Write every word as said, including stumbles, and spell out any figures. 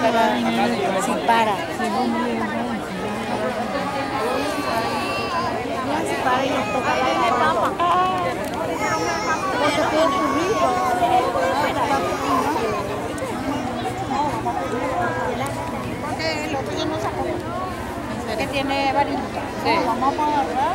para, sí, para. Sí, para y nos toca la etapa. Porque tiene un río. Porque el otro ya no sacó. Que tiene varilla. Vamos a agarrar.